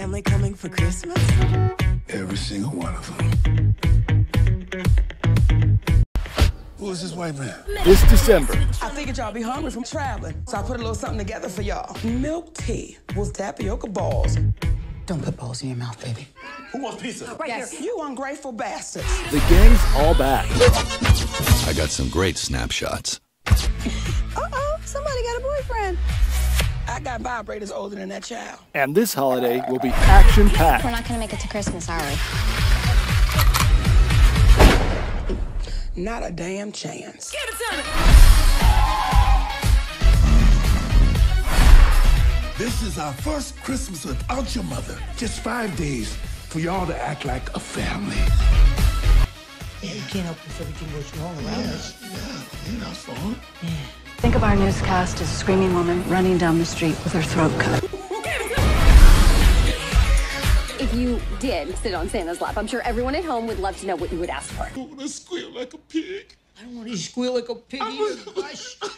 family coming for Christmas? Every single one of them. Who is this white man? This December. I figured y'all be hungry from traveling, so I put a little something together for y'all. Milk tea with tapioca balls. Don't put balls in your mouth, baby. Who wants pizza? Right yes. Here. You ungrateful bastards. The gang's all back. I got some great snapshots. Uh-oh, somebody got a boyfriend. I got vibrators older than that child. And this holiday will be action-packed. We're not gonna make it to Christmas, are we? Not a damn chance. Give it to me. This is our first Christmas without your mother. Just 5 days for y'all to act like a family. Yeah. We can't help with everything that's wrong around us. Yeah, you know, phone. Yeah. Think of our newscast as a screaming woman running down the street with her throat cut. If you did sit on Santa's lap, I'm sure everyone at home would love to know what you would ask for. I want to squeal like a pig. I don't want to squeal like a pig.